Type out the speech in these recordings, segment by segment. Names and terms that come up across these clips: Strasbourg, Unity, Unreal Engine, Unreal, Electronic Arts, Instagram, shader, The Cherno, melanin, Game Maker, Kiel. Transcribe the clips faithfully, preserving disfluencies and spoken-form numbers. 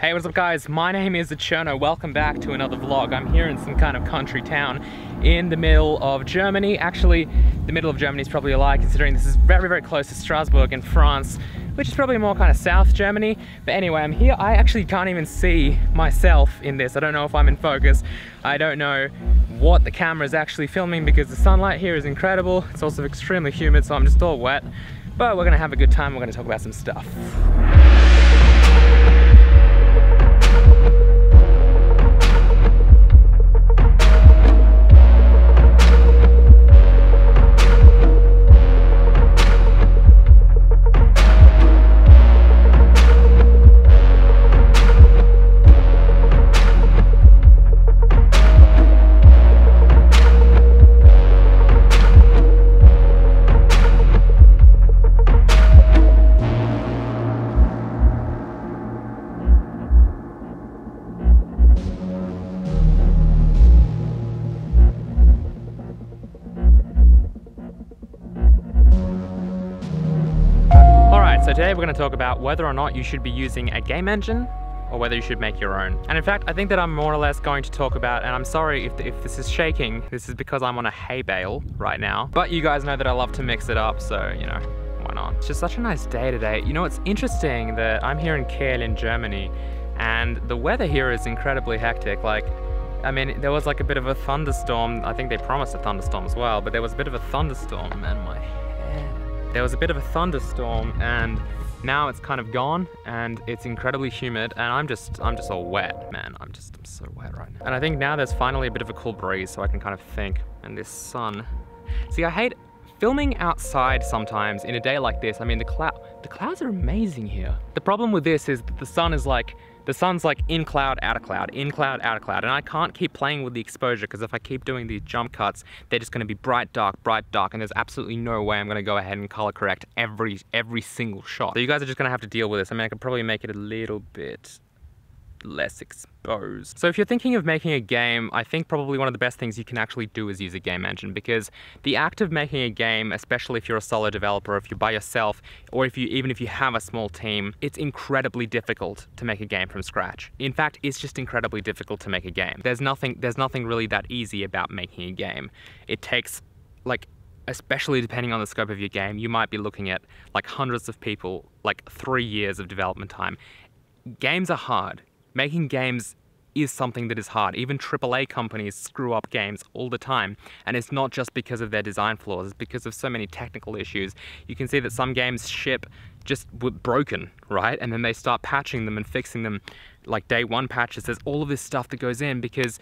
Hey, what's up guys? My name is The Cherno. Welcome back to another vlog. I'm here in some kind of country town in the middle of Germany. Actually, the middle of Germany is probably a lie considering this is very, very close to Strasbourg in France, which is probably more kind of South Germany. But anyway, I'm here. I actually can't even see myself in this. I don't know if I'm in focus. I don't know what the camera is actually filming because the sunlight here is incredible. It's also extremely humid, so I'm just all wet. But we're gonna have a good time. We're gonna talk about some stuff. So today we're going to talk about whether or not you should be using a game engine or whether you should make your own. And in fact, I think that I'm more or less going to talk about, and I'm sorry if, if this is shaking, this is because I'm on a hay bale right now. But you guys know that I love to mix it up, so you know, why not? It's just such a nice day today. You know, it's interesting that I'm here in Kiel in Germany and the weather here is incredibly hectic. Like, I mean, there was like a bit of a thunderstorm. I think they promised a thunderstorm as well, but there was a bit of a thunderstorm and my hair. There was a bit of a thunderstorm and now it's kind of gone and it's incredibly humid and I'm just I'm just all wet, man. I'm just I'm so wet right now. And I think now there's finally a bit of a cool breeze so I can kind of think. And this sun. See, I hate filming outside sometimes in a day like this. I mean, the cloud the clouds are amazing here. The problem with this is that the sun is like The sun's like in cloud, out of cloud, in cloud, out of cloud. And I can't keep playing with the exposure because if I keep doing these jump cuts, they're just gonna be bright, dark, bright, dark. And there's absolutely no way I'm gonna go ahead and color correct every every single shot. So you guys are just gonna have to deal with this. I mean, I could probably make it a little bit less exposed. So if you're thinking of making a game, I think probably one of the best things you can actually do is use a game engine because the act of making a game, especially if you're a solo developer, if you're by yourself, or if you even if you have a small team, it's incredibly difficult to make a game from scratch. In fact, it's just incredibly difficult to make a game. There's nothing, there's nothing really that easy about making a game. It takes like, especially depending on the scope of your game, you might be looking at like hundreds of people, like three years of development time. Games are hard. Making games is something that is hard. Even triple A companies screw up games all the time. And it's not just because of their design flaws, it's because of so many technical issues. You can see that some games ship just were broken, right? And then they start patching them and fixing them like day one patches. There's all of this stuff that goes in because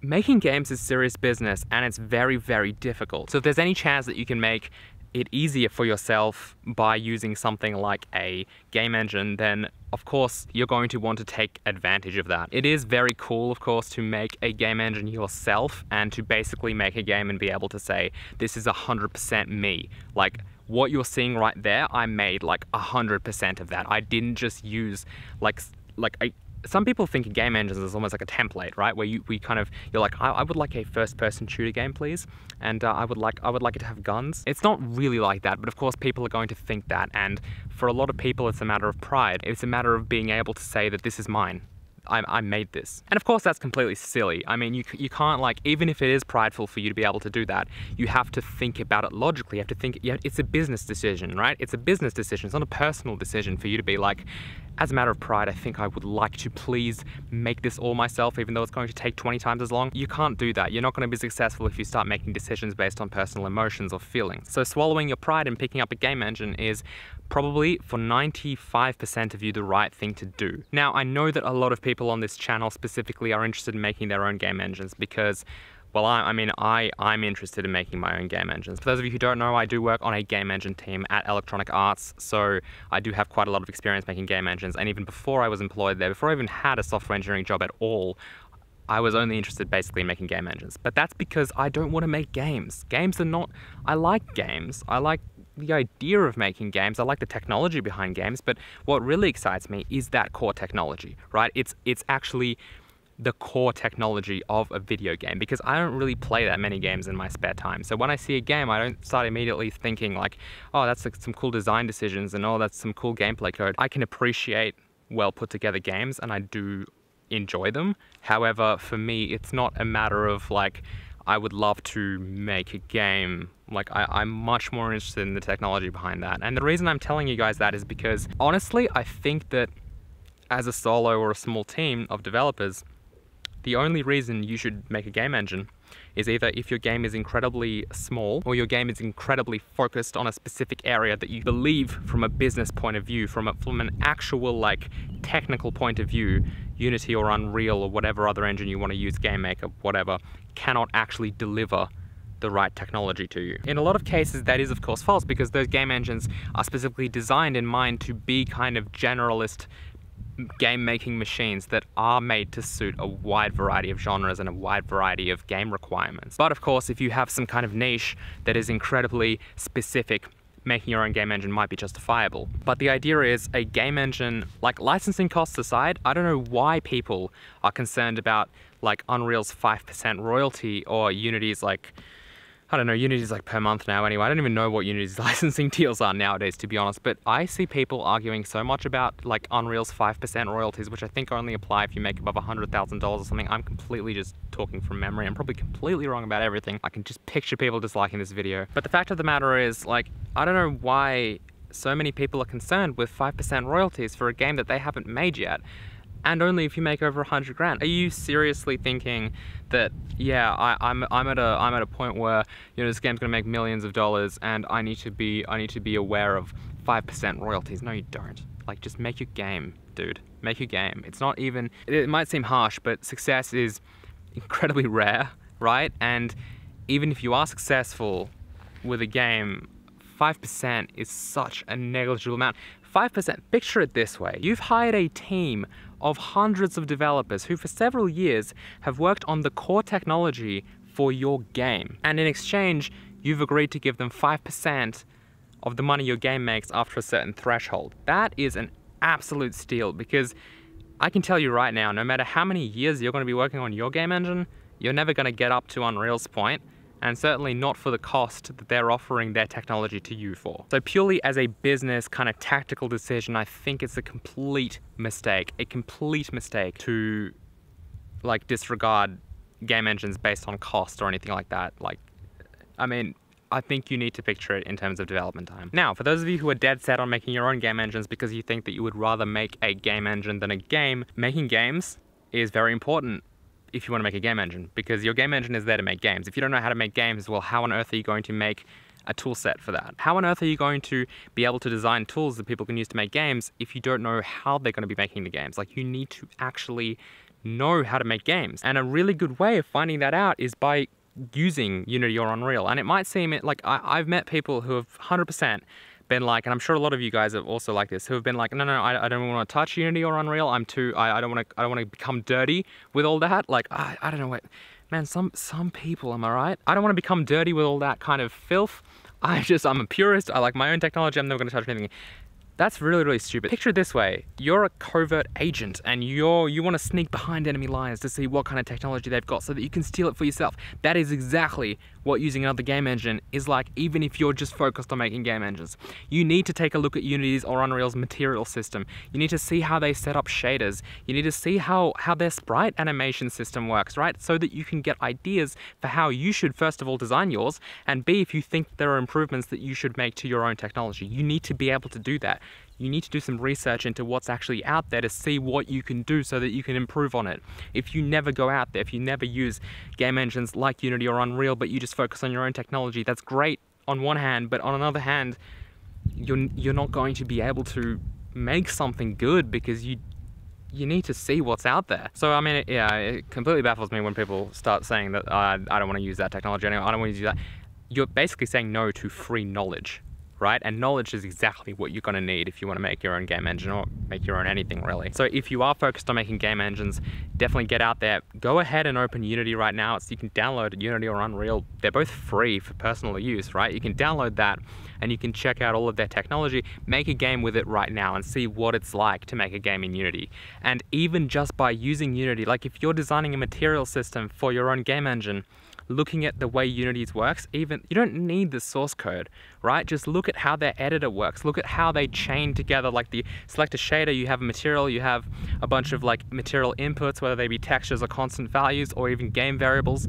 making games is serious business and it's very, very difficult. So if there's any chance that you can make it easier for yourself by using something like a game engine, then of course you're going to want to take advantage of that. It is very cool, of course, to make a game engine yourself and to basically make a game and be able to say, this is one hundred percent me. Like what you're seeing right there, I made like one hundred percent of that. I didn't just use like, like I, some people think of game engines as almost like a template, right? Where you we kind of you're like, I, I would like a first-person shooter game, please, and uh, I would like I would like it to have guns. It's not really like that, but of course people are going to think that, and for a lot of people, it's a matter of pride. It's a matter of being able to say that this is mine. I, I made this. And of course that's completely silly. I mean, you, you can't like, even if it is prideful for you to be able to do that, you have to think about it logically. You have to think, you have, it's a business decision, right? It's a business decision. It's not a personal decision for you to be like, as a matter of pride, I think I would like to please make this all myself, even though it's going to take twenty times as long. You can't do that. You're not gonna be successful if you start making decisions based on personal emotions or feelings. So swallowing your pride and picking up a game engine is probably for ninety-five percent of you the right thing to do. Now, I know that a lot of people on this channel specifically are interested in making their own game engines because, well, I, I mean, I, I'm interested in making my own game engines. For those of you who don't know, I do work on a game engine team at Electronic Arts, so I do have quite a lot of experience making game engines. And even before I was employed there, before I even had a software engineering job at all, I was only interested basically in making game engines. But that's because I don't want to make games. Games are not, I like games. I like the idea of making games. I like the technology behind games, but what really excites me is that core technology, right? It's it's actually the core technology of a video game because I don't really play that many games in my spare time. So when I see a game, I don't start immediately thinking like, oh, that's like some cool design decisions and oh, that's some cool gameplay code. I can appreciate well put together games, and I do enjoy them. However, for me, it's not a matter of like, I would love to make a game. Like I, I'm much more interested in the technology behind that. And the reason I'm telling you guys that is because honestly, I think that as a solo or a small team of developers, the only reason you should make a game engine is either if your game is incredibly small or your game is incredibly focused on a specific area that you believe from a business point of view, from, a, from an actual like technical point of view, Unity or Unreal or whatever other engine you want to use, Game Maker, whatever, cannot actually deliver the right technology to you. In a lot of cases, that is of course false, because those game engines are specifically designed in mind to be kind of generalist game making machines that are made to suit a wide variety of genres and a wide variety of game requirements. But of course, if you have some kind of niche that is incredibly specific, making your own game engine might be justifiable. But the idea is a game engine, like licensing costs aside, I don't know why people are concerned about like Unreal's five percent royalty or Unity's like, I don't know, Unity's like per month now anyway. I don't even know what Unity's licensing deals are nowadays, to be honest, but I see people arguing so much about like Unreal's five percent royalties, which I think only apply if you make above one hundred thousand dollars or something. I'm completely just talking from memory. I'm probably completely wrong about everything. I can just picture people disliking this video. But the fact of the matter is, like, I don't know why so many people are concerned with five percent royalties for a game that they haven't made yet. And only if you make over a hundred grand. Are you seriously thinking that, yeah, I, I'm I'm at a I'm at a point where, you know, this game's gonna make millions of dollars, and I need to be I need to be aware of five percent royalties? No, you don't. Like, just make your game, dude. Make your game. It's not even. It might seem harsh, but success is incredibly rare, right? And even if you are successful with a game, five percent is such a negligible amount. Five percent. Picture it this way: you've hired a team of hundreds of developers who for several years have worked on the core technology for your game. And in exchange, you've agreed to give them five percent of the money your game makes after a certain threshold. That is an absolute steal, because I can tell you right now, no matter how many years you're gonna be working on your game engine, you're never gonna get up to Unreal's point, and certainly not for the cost that they're offering their technology to you for. So purely as a business kind of tactical decision, I think it's a complete mistake, a complete mistake to like disregard game engines based on cost or anything like that. Like, I mean, I think you need to picture it in terms of development time. Now, for those of you who are dead set on making your own game engines because you think that you would rather make a game engine than a game, making games is very important if you want to make a game engine, because your game engine is there to make games. If you don't know how to make games, well, how on earth are you going to make a tool set for that? How on earth are you going to be able to design tools that people can use to make games if you don't know how they're going to be making the games? Like, you need to actually know how to make games. And a really good way of finding that out is by using Unity or Unreal. And it might seem it, like I, I've met people who have one hundred percent been like, and I'm sure a lot of you guys have also like this, who have been like, no, no, I, I don't want to touch Unity or Unreal. I'm too, I, I don't want to, I don't want to become dirty with all that. Like, I, I don't know what, man, some, some people, am I right? I don't want to become dirty with all that kind of filth. I just, I'm a purist. I like my own technology. I'm never going to touch anything. That's really, really stupid. Picture it this way. You're a covert agent and you're, you want to sneak behind enemy lines to see what kind of technology they've got so that you can steal it for yourself. That is exactly what using another game engine is like, even if you're just focused on making game engines. You need to take a look at Unity's or Unreal's material system. You need to see how they set up shaders. You need to see how, how their sprite animation system works, right? So that you can get ideas for how you should, first of all, design yours, and B, if you think there are improvements that you should make to your own technology. You need to be able to do that. You need to do some research into what's actually out there to see what you can do so that you can improve on it. If you never go out there, if you never use game engines like Unity or Unreal, but you just focus on your own technology, that's great on one hand, but on another hand, you're, you're not going to be able to make something good because you you need to see what's out there. So, I mean, it, yeah, it completely baffles me when people start saying that, oh, I, I don't want to use that technology anymore, I don't want to use that. You're basically saying no to free knowledge, right? And knowledge is exactly what you're gonna need if you wanna make your own game engine or make your own anything really. So if you are focused on making game engines, definitely get out there. Go ahead and open Unity right now. It's, you can download Unity or Unreal. They're both free for personal use, right? You can download that and you can check out all of their technology, make a game with it right now and see what it's like to make a game in Unity. And even just by using Unity, like if you're designing a material system for your own game engine, looking at the way Unity works, even, you don't need the source code, right? Just look look at how their editor works, look at how they chain together, like the select a shader, you have a material, you have a bunch of like material inputs, whether they be textures or constant values or even game variables.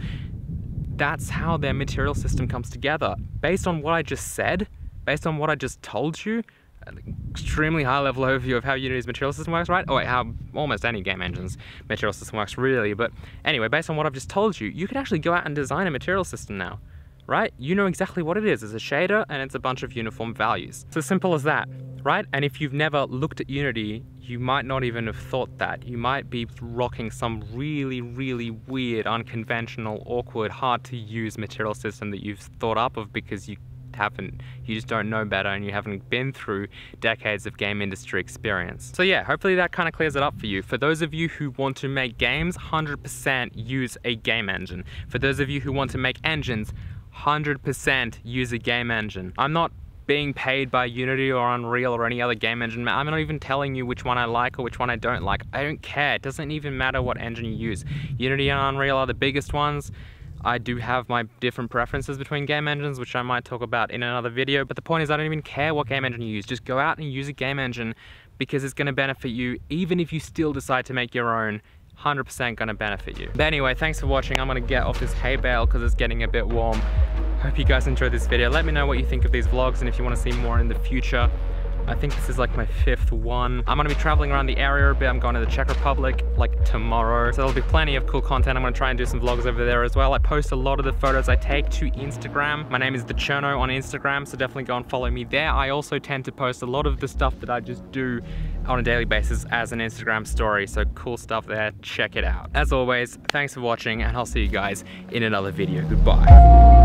That's how their material system comes together. Based on what I just said, based on what I just told you, an extremely high level overview of how Unity's material system works, right? Oh wait, how almost any game engine's material system works really, but anyway, based on what I've just told you, you can actually go out and design a material system now, right? You know exactly what it is. It's a shader and it's a bunch of uniform values. It's as simple as that, right? And if you've never looked at Unity, you might not even have thought that. You might be rocking some really, really weird, unconventional, awkward, hard to use material system that you've thought up of because you haven't, you just don't know better and you haven't been through decades of game industry experience. So yeah, hopefully that kind of clears it up for you. For those of you who want to make games, one hundred percent use a game engine. For those of you who want to make engines, one hundred percent use a game engine. I'm not being paid by Unity or Unreal or any other game engine. I'm not even telling you which one I like or which one I don't like. I don't care. It doesn't even matter what engine you use. Unity and Unreal are the biggest ones. I do have my different preferences between game engines, which I might talk about in another video, but the point is I don't even care what game engine you use. Just go out and use a game engine because it's going to benefit you. Even if you still decide to make your own, one hundred percent going to benefit you. But anyway, thanks for watching. I'm going to get off this hay bale because it's getting a bit warm. Hope you guys enjoyed this video. Let me know what you think of these vlogs and if you want to see more in the future. I think this is like my fifth one. I'm gonna be traveling around the area a bit. I'm going to the Czech Republic like tomorrow. So there'll be plenty of cool content. I'm gonna try and do some vlogs over there as well. I post a lot of the photos I take to Instagram. My name is The Cherno on Instagram, so definitely go and follow me there. I also tend to post a lot of the stuff that I just do on a daily basis as an Instagram story. So cool stuff there, check it out. As always, thanks for watching and I'll see you guys in another video. Goodbye.